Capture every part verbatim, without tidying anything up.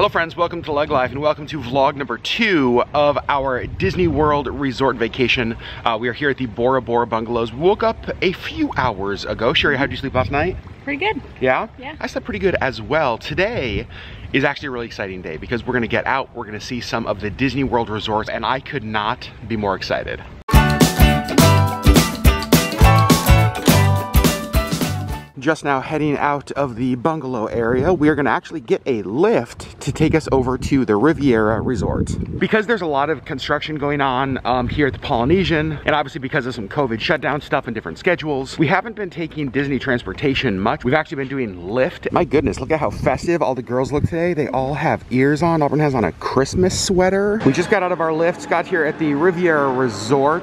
Hello friends, welcome to Leg Life and welcome to vlog number two of our Disney World resort vacation. Uh, we are here at the Bora Bora Bungalows. Woke up a few hours ago. Sherri, how'd you sleep last night? Pretty good. Yeah? Yeah. I slept pretty good as well. Today is actually a really exciting day because we're gonna get out, we're gonna see some of the Disney World resorts, and I could not be more excited. Just now heading out of the bungalow area, we are going to actually get a lift to take us over to the Riviera Resort. Because there's a lot of construction going on um, here at the Polynesian, and obviously because of some COVID shutdown stuff and different schedules, we haven't been taking Disney transportation much. We've actually been doing Lyft. My goodness, look at how festive all the girls look today. They all have ears on. Auburn has on a Christmas sweater. We just got out of our Lyft, got here at the Riviera Resort.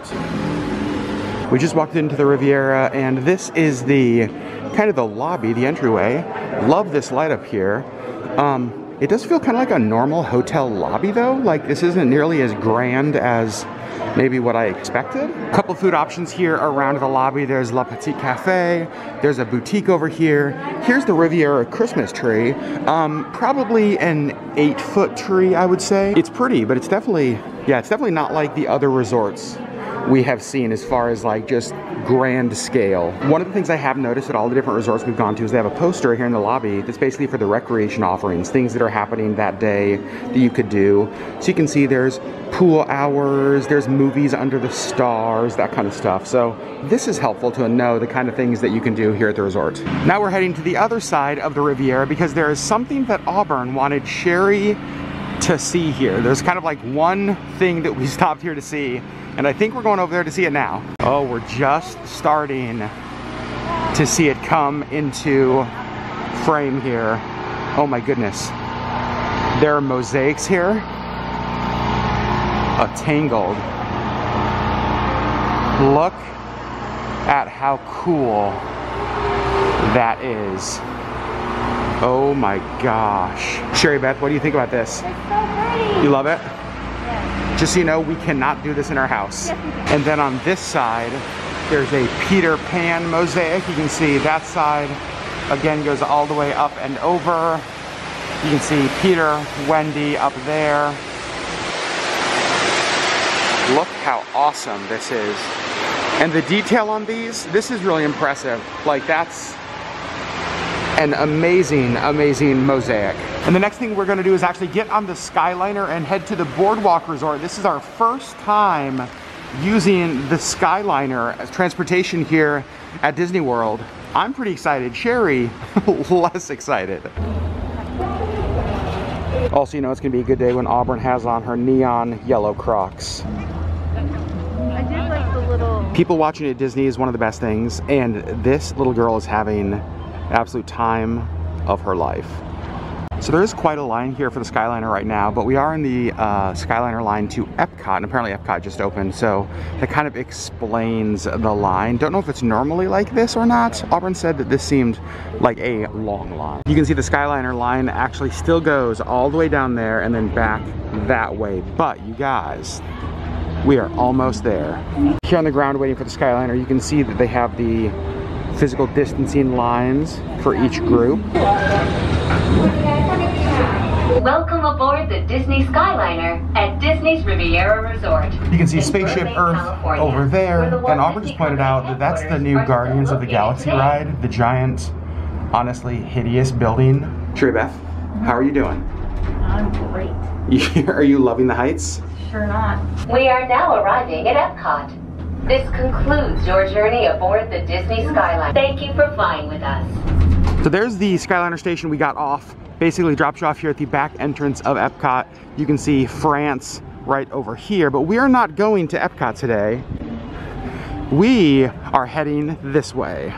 We just walked into the Riviera, and this is the kind of the lobby, the entryway. Love this light up here. Um, it does feel kind of like a normal hotel lobby though. Like this isn't nearly as grand as maybe what I expected. A couple food options here around the lobby. There's La Petite Café. There's a boutique over here. Here's the Riviera Christmas tree. Um, probably an eight foot tree, I would say. It's pretty, but it's definitely, yeah, it's definitely not like the other resorts we have seen as far as like just grand scale. One of the things I have noticed at all the different resorts we've gone to is they have a poster here in the lobby that's basically for the recreation offerings, things that are happening that day that you could do. So you can see there's pool hours, there's movies under the stars, that kind of stuff. So this is helpful to know the kind of things that you can do here at the resort. Now we're heading to the other side of the Riviera because there is something that Auburn wanted Sherri to see here. There's kind of like one thing that we stopped here to see, and I think we're going over there to see it now. Oh, we're just starting to see it come into frame here. Oh my goodness. There are mosaics here. A tangled. Look at how cool that is. Oh my gosh. Sherri Beth, what do you think about this? It's so pretty. You love it? Just so you know, we cannot do this in our house. Yes, and then on this side, there's a Peter Pan mosaic. You can see that side, again, goes all the way up and over. You can see Peter, Wendy up there. Look how awesome this is. And the detail on these, this is really impressive. Like that's an amazing, amazing mosaic. And the next thing we're gonna do is actually get on the Skyliner and head to the Boardwalk Resort. This is our first time using the Skyliner as transportation here at Disney World. I'm pretty excited. Sherri, less excited. Also, you know it's gonna be a good day when Auburn has on her neon yellow Crocs. I did like the little... People watching at Disney is one of the best things, and this little girl is having absolute time of her life. So there is quite a line here for the Skyliner right now, but we are in the uh, Skyliner line to Epcot, and apparently Epcot just opened, so that kind of explains the line. Don't know if it's normally like this or not. Auburn said that this seemed like a long line. You can see the Skyliner line actually still goes all the way down there and then back that way, but you guys, we are almost there. Here on the ground waiting for the Skyliner, you can see that they have the physical distancing lines for each group. Welcome aboard the Disney Skyliner at Disney's Riviera Resort. You can see Spaceship Earth over there, and Auburn just pointed out that that's the new Guardians of the Galaxy ride, the giant, honestly hideous building. Sherri Beth, how are you doing? I'm great. Are you loving the heights? Sure not. We are now arriving at Epcot. This concludes your journey aboard the Disney Skyliner. Thank you for flying with us. So there's the Skyliner station we got off. Basically drops you off here at the back entrance of Epcot. You can see France right over here, but we are not going to Epcot today. We are heading this way.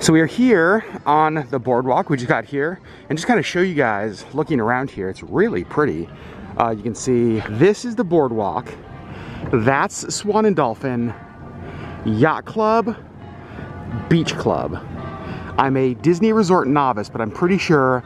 So we are here on the boardwalk. We just got here and just kind of show you guys looking around here. It's really pretty. Uh, you can see this is the boardwalk. That's Swan and Dolphin, Yacht Club, Beach Club. I'm a Disney Resort novice, but I'm pretty sure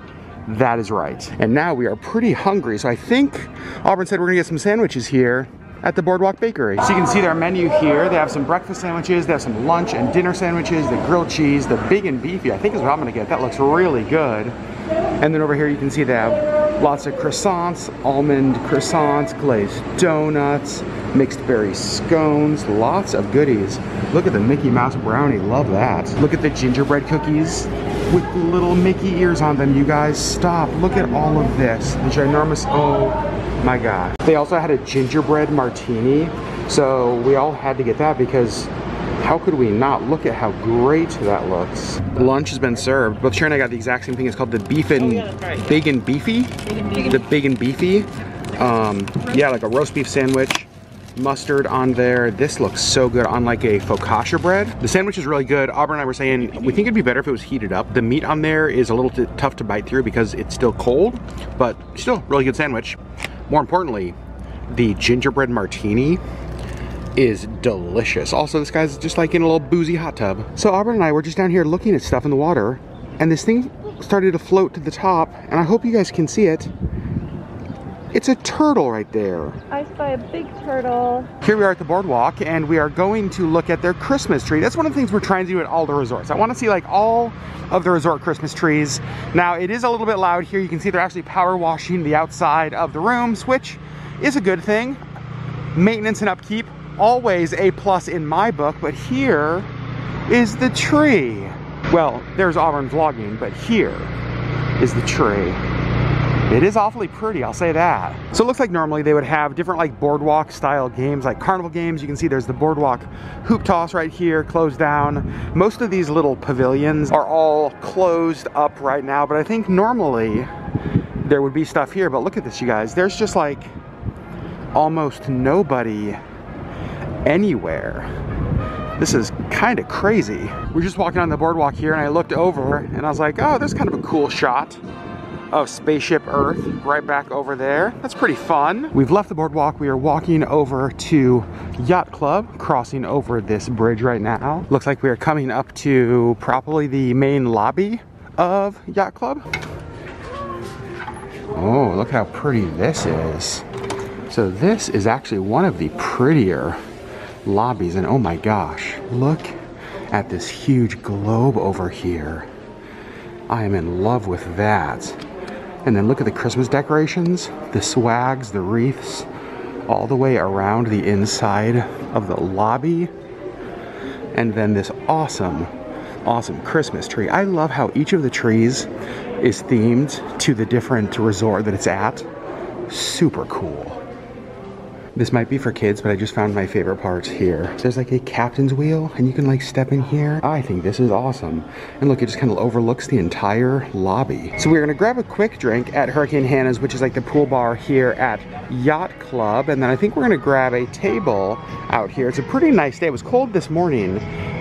that is right. And now we are pretty hungry. So I think Auburn said we're gonna get some sandwiches here. at the Boardwalk Bakery. So you can see their menu here. They have some breakfast sandwiches, they have some lunch and dinner sandwiches, the grilled cheese, the big and beefy, I think is what I'm gonna get. That looks really good. And then over here you can see they have lots of croissants, almond croissants, glazed donuts, mixed berry scones, lots of goodies. Look at the Mickey Mouse brownie, love that. Look at the gingerbread cookies with little Mickey ears on them, you guys. Stop, look at all of this. The ginormous, oh my gosh. They also had a gingerbread martini, so we all had to get that because how could we not? Look at how great that looks. Lunch has been served. Both Sherri and I got the exact same thing. It's called the beef and, oh, yeah, right. big and beefy. Big and beefy. The big and beefy. Um, yeah, like a roast beef sandwich. Mustard on there. This looks so good on like a focaccia bread. The sandwich is really good. Aubrey and I were saying we think it'd be better if it was heated up. The meat on there is a little t tough to bite through because it's still cold, but still really good sandwich. More importantly, the gingerbread martini is delicious. Also, this guy's just like in a little boozy hot tub. So Aubrey and I were just down here looking at stuff in the water, and this thing started to float to the top, and I hope you guys can see it. It's a turtle right there. I spy a big turtle. Here we are at the boardwalk, and we are going to look at their Christmas tree. That's one of the things we're trying to do at all the resorts. I want to see like all of the resort Christmas trees. Now it is a little bit loud here. You can see they're actually power washing the outside of the rooms, which is a good thing. Maintenance and upkeep, always a plus in my book, but here is the tree. Well, there's Auburn vlogging, but here is the tree. It is awfully pretty, I'll say that. So it looks like normally they would have different like boardwalk style games, like carnival games. You can see there's the boardwalk hoop toss right here, closed down. Most of these little pavilions are all closed up right now, but I think normally there would be stuff here, but look at this, you guys. There's just like almost nobody anywhere. This is kind of crazy. We're just walking on the boardwalk here, and I looked over and I was like, oh, there's kind of a cool shot of Spaceship Earth right back over there. That's pretty fun. We've left the boardwalk. We are walking over to Yacht Club, crossing over this bridge right now. Looks like we are coming up to probably the main lobby of Yacht Club. Oh, look how pretty this is. So this is actually one of the prettier lobbies, and oh my gosh, look at this huge globe over here. I am in love with that. And then look at the Christmas decorations, the swags, the wreaths, all the way around the inside of the lobby. And then this awesome, awesome Christmas tree. I love how each of the trees is themed to the different resort that it's at. Super cool. This might be for kids, but I just found my favorite part here. There's like a captain's wheel, and you can like step in here. I think this is awesome. And look, it just kind of overlooks the entire lobby. So we're gonna grab a quick drink at Hurricane Hannah's, which is like the pool bar here at Yacht Club. And then I think we're gonna grab a table out here. It's a pretty nice day. It was cold this morning,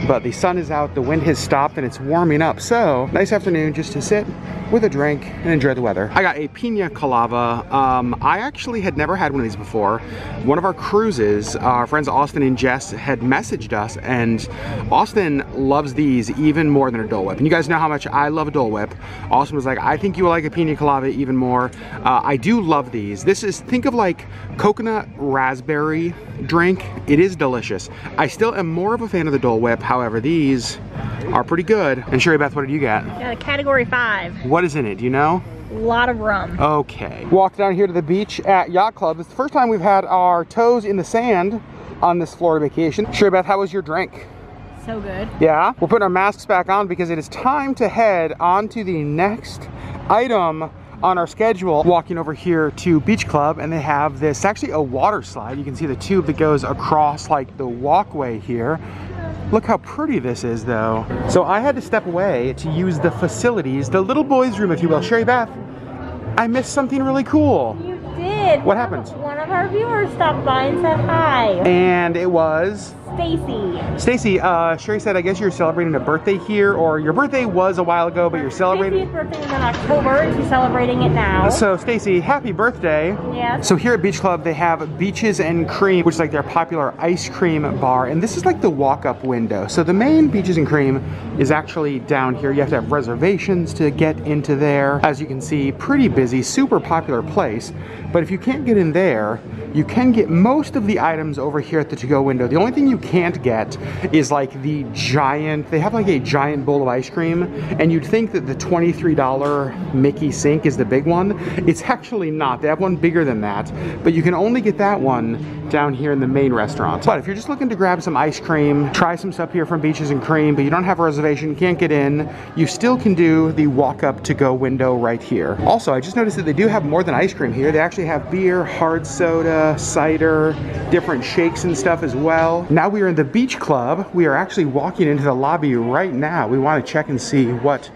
but the sun is out, the wind has stopped, and it's warming up. So nice afternoon just to sit with a drink and enjoy the weather. I got a pina colada. Um, I actually had never had one of these before. One of our cruises, our friends Austin and Jess had messaged us, and Austin loves these even more than a Dole Whip. And you guys know how much I love a Dole Whip. Austin was like, I think you will like a pina colada even more. Uh, I do love these. This is, think of like coconut raspberry drink. It is delicious. I still am more of a fan of the Dole Whip. However, these are pretty good. And Sherri Beth, what did you get? Yeah, category five. What is in it, do you know? A lot of rum. Okay. Walked down here to the beach at Yacht Club. It's the first time we've had our toes in the sand on this Florida vacation. Sherri Beth, how was your drink? So good. Yeah? We're putting our masks back on because it is time to head on to the next item on our schedule. Walking over here to Beach Club, and they have this, actually a water slide. You can see the tube that goes across like the walkway here. Look how pretty this is though. So I had to step away to use the facilities, the little boys room if you will. Sherri Beth, I missed something really cool. You did. What happened? One of our viewers stopped by and said hi. And it was? Stacy. Stacy, uh, Sherri said I guess you're celebrating a birthday here, or your birthday was a while ago, but you're celebrating. Stacy's birthday was in October, and she's celebrating it now. So Stacy, happy birthday. Yes. So here at Beach Club, they have Beaches and Cream, which is like their popular ice cream bar, and this is like the walk-up window. So the main Beaches and Cream is actually down here. You have to have reservations to get into there. As you can see, pretty busy, super popular place, but if you can't get in there, you can get most of the items over here at the to-go window. The only thing you can't get is like the giant, they have like a giant bowl of ice cream, and you'd think that the twenty-three dollar Mickey sink is the big one. It's actually not. They have one bigger than that, but you can only get that one down here in the main restaurant. But if you're just looking to grab some ice cream, try some stuff here from Beaches and Cream, but you don't have a reservation, can't get in, you still can do the walk-up to-go window right here. Also, I just noticed that they do have more than ice cream here. They actually have beer, hard soda, cider, different shakes and stuff as well. Now we are in the Beach Club. We are actually walking into the lobby right now. We want to check and see what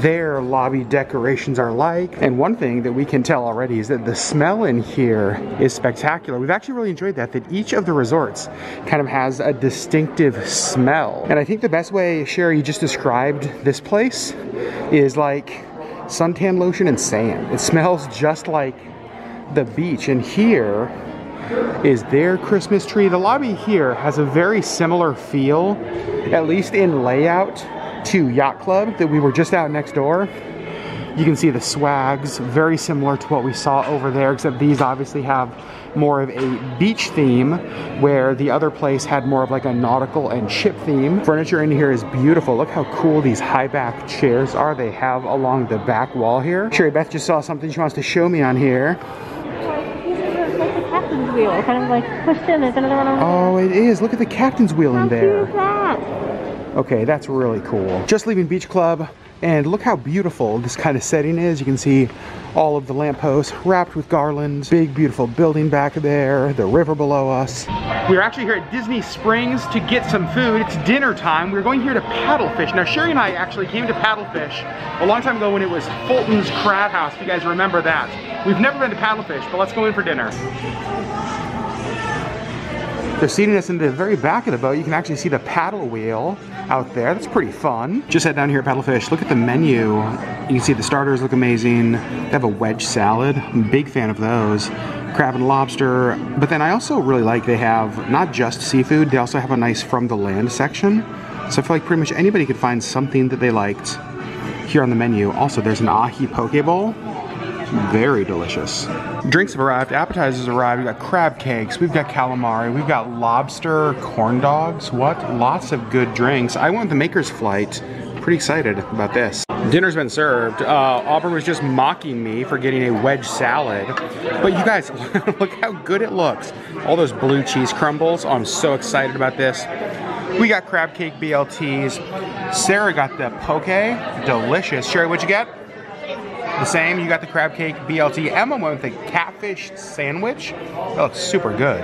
their lobby decorations are like. And one thing that we can tell already is that the smell in here is spectacular. We've actually really enjoyed that, that each of the resorts kind of has a distinctive smell. And I think the best way Sherri just described this place is like suntan lotion and sand. It smells just like the beach. And here is their Christmas tree. The lobby here has a very similar feel, at least in layout, to Yacht Club that we were just out next door. You can see the swags, very similar to what we saw over there, except these obviously have more of a beach theme, where the other place had more of like a nautical and ship theme. Furniture in here is beautiful. Look how cool these high back chairs are they have along the back wall here. Sherri Beth just saw something she wants to show me on here. Wheel. It kind of like pushed in. There's another one over oh, there. It is. Look at the captain's wheel how in there. Cute is that? Okay, that's really cool. Just leaving Beach Club, and look how beautiful this kind of setting is. You can see all of the lampposts wrapped with garlands. Big, beautiful building back there. The river below us. We're actually here at Disney Springs to get some food. It's dinner time. We're going here to Paddlefish. Now, Sherri and I actually came to Paddlefish a long time ago when it was Fulton's Crab House, if you guys remember that. We've never been to Paddlefish, but let's go in for dinner. They're seating us in the very back of the boat. You can actually see the paddle wheel out there. That's pretty fun. Just head down here at Paddlefish. Look at the menu. You can see the starters look amazing. They have a wedge salad. I'm a big fan of those. Crab and lobster. But then I also really like they have not just seafood. They also have a nice from the land section. So I feel like pretty much anybody could find something that they liked here on the menu. Also, there's an ahi poke bowl. Very delicious. Drinks have arrived, appetizers arrived, we've got crab cakes, we've got calamari, we've got lobster, corn dogs, what? Lots of good drinks. I went the Maker's Flight. Pretty excited about this. Dinner's been served. Uh, Auburn was just mocking me for getting a wedge salad. But you guys, look how good it looks. All those blue cheese crumbles. Oh, I'm so excited about this. We got crab cake B L Ts. Sarah got the poke. Delicious. Sherri, what'd you get? The same, you got the crab cake B L T. Emma went with the catfish sandwich. That looks super good.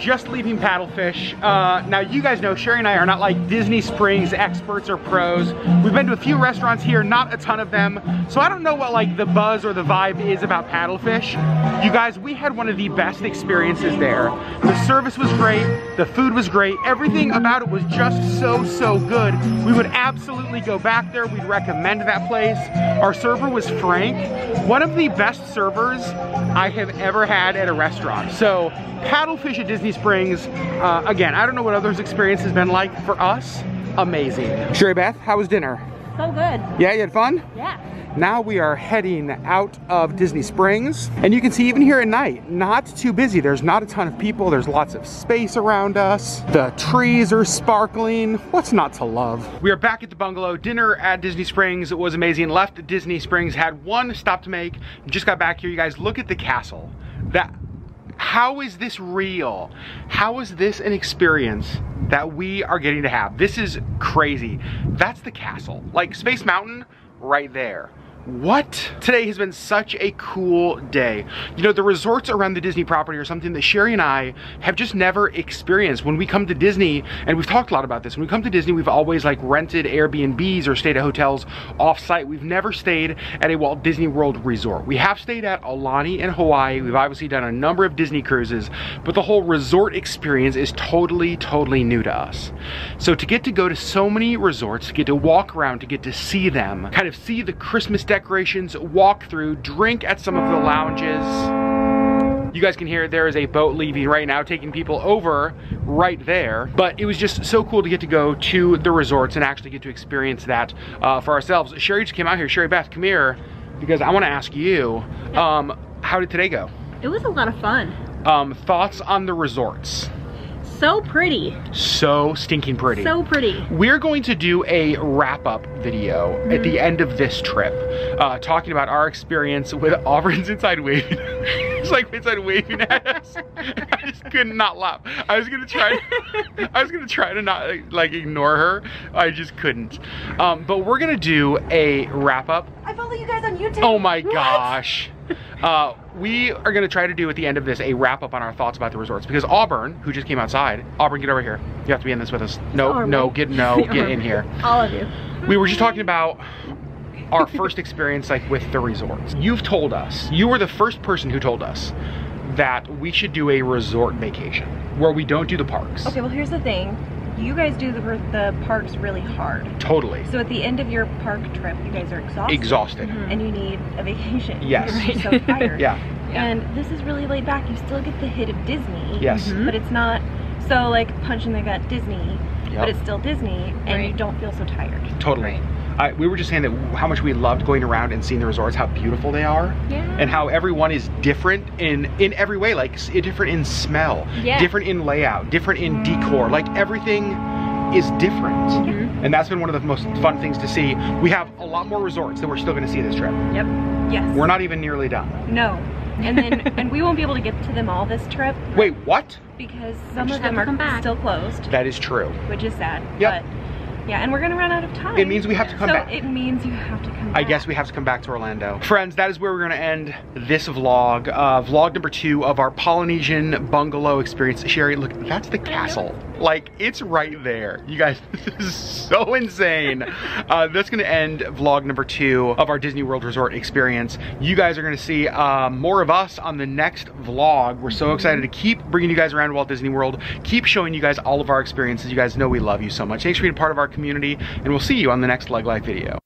Just leaving Paddlefish. Uh, now you guys know Sherri and I are not like Disney Springs experts or pros. We've been to a few restaurants here, not a ton of them. So I don't know what like the buzz or the vibe is about Paddlefish. You guys, we had one of the best experiences there. The service was great, the food was great, everything about it was just so, so good. We would absolutely go back there, we'd recommend that place. Our server was Frank. One of the best servers I have ever had at a restaurant. So Paddlefish at Disney Springs, uh, again, I don't know what others' experience has been like. For us, amazing. Sherri Beth, how was dinner? So good. Yeah, you had fun? Yeah. Now we are heading out of Disney Springs, and you can see even here at night, not too busy. There's not a ton of people. There's lots of space around us. The trees are sparkling. What's not to love? We are back at the bungalow. Dinner at Disney Springs was amazing. Left Disney Springs, had one stop to make. Just got back here. You guys, look at the castle. That, how is this real? How is this an experience that we are getting to have? This is crazy. That's the castle. Like Space Mountain, right there. What? Today has been such a cool day. You know, the resorts around the Disney property are something that Sherri and I have just never experienced. When we come to Disney, and we've talked a lot about this, when we come to Disney, we've always like rented Airbnbs or stayed at hotels off-site. We've never stayed at a Walt Disney World resort. We have stayed at Aulani in Hawaii. We've obviously done a number of Disney cruises, but the whole resort experience is totally, totally new to us. So to get to go to so many resorts, to get to walk around, to get to see them, kind of see the Christmas decorations, decorations, walk through, drink at some of the lounges. You guys can hear there is a boat leaving right now, taking people over right there. But it was just so cool to get to go to the resorts and actually get to experience that uh, for ourselves. Sherri just came out here. Sherri Beth, come here, because I want to ask you, um, how did today go? It was a lot of fun. Um, thoughts on the resorts? So pretty. So stinking pretty. So pretty. We're going to do a wrap-up video mm. at the end of this trip, uh, talking about our experience with Auburn's Inside Waving. It's like Inside Waving at us. I just could not laugh. I was gonna try. To, I was gonna try to not like ignore her. I just couldn't. Um, but we're gonna do a wrap-up. I follow you guys on YouTube. Oh my what? gosh. Uh, we are gonna try to do at the end of this a wrap up on our thoughts about the resorts, because Auburn, who just came outside, Auburn, get over here. You have to be in this with us. No, Auburn. no, get no, get in here. All of you. We were just talking about our first experience like with the resorts. You've told us, you were the first person who told us that we should do a resort vacation where we don't do the parks. Okay, well here's the thing. You guys do the, the parks really hard. Totally. So at the end of your park trip, you guys are exhausted. Exhausted. Mm-hmm. And you need a vacation. Yes. You're so tired. Yeah. And this is really laid back. You still get the hit of Disney. Yes. Mm-hmm. But it's not so like punch in the gut Disney, yep. but it's still Disney, and right. you don't feel so tired. Totally. Right. I, we were just saying that how much we loved going around and seeing the resorts, how beautiful they are, yeah. and how everyone is different in in every way, like different in smell, yeah. different in layout, different in decor, like everything is different. Mm-hmm. And that's been one of the most fun things to see. We have a lot more resorts that we're still gonna see this trip. Yep, yes. We're not even nearly done. No, and then and we won't be able to get to them all this trip. Wait, what? Because some of them are still closed. That is true. Which is sad, yep. but. Yeah, and we're gonna run out of time. It means we have to come so back. It means you have to come back. I guess we have to come back to Orlando. Friends, that is where we're gonna end this vlog. Uh, vlog number two of our Polynesian bungalow experience. Sherri, look, that's the castle. Like, it's right there. You guys, this is so insane. Uh, that's gonna end vlog number two of our Disney World Resort experience. You guys are gonna see uh, more of us on the next vlog. We're so excited to keep bringing you guys around Walt Disney World, keep showing you guys all of our experiences. You guys know we love you so much. Thanks for being part of our community, and we'll see you on the next Leg Life video.